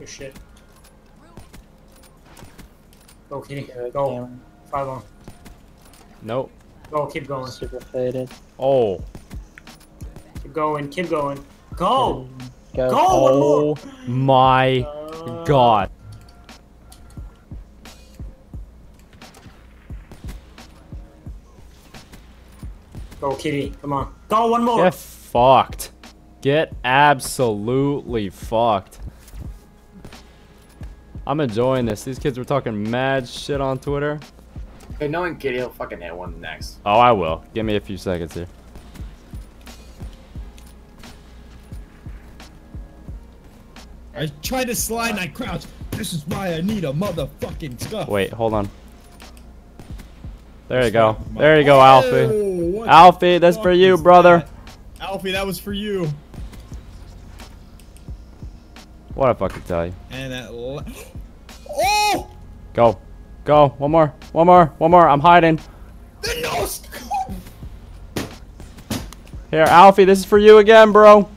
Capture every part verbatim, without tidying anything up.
Oh shit. Go, kitty. Go. Go. Follow him. Nope. Go, keep going. Super faded. Oh. Keep going, keep going. Go! Go! Go oh one more. My uh... god. Go, kitty. Come on. Go, one more! Get fucked. Get absolutely fucked. I'm enjoying this. These kids were talking mad shit on Twitter. Hey, knowing Kitty, he'll fucking hit one next. Oh, I will. Give me a few seconds here. I tried to slide and I crouched. This is why I need a motherfucking Scuf. Wait, hold on. There you go. There you go, Alfie. Alfie, that's for you, brother. Alfie, that was for you. What if I could tell you? And that la oh! Go. Go. One more. One more. One more. I'm hiding. The nose. Here, Alfie, this is for you again, bro.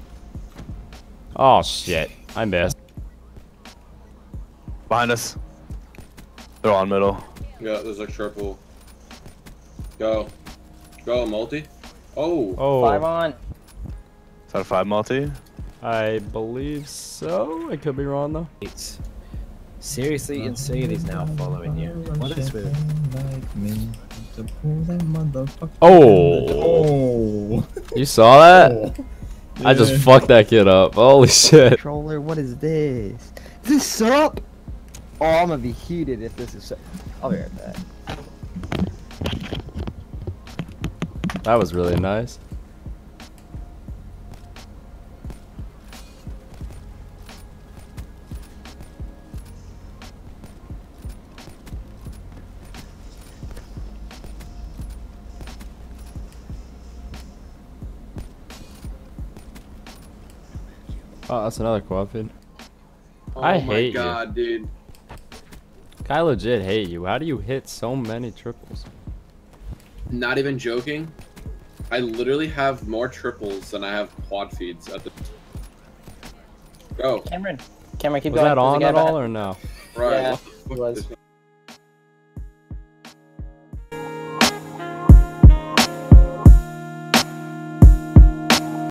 Oh, shit. I missed. Behind us. They're on middle. Yeah, there's a triple. Go. Go, multi. Oh. Oh. Five on. Is that a five multi? I believe so. I could be wrong though. It's seriously insane. He's now following you. What is with it? Oh! Oh! You saw that? Oh. I just yeah. fucked that kid up. Holy shit! Controller, what is this? Is this syrup? Oh, I'm gonna be heated if this is syrup. I'll be right back. That was really nice. Oh, that's another co-op feed. Oh I hate you. Oh my god, dude. I legit hate you. How do you hit so many triples? Not even joking. I literally have more triples than I have quad feeds at the... Go. Cameron. Cameron, keep was going. That was that on at all, or no? Right. Yeah, it was.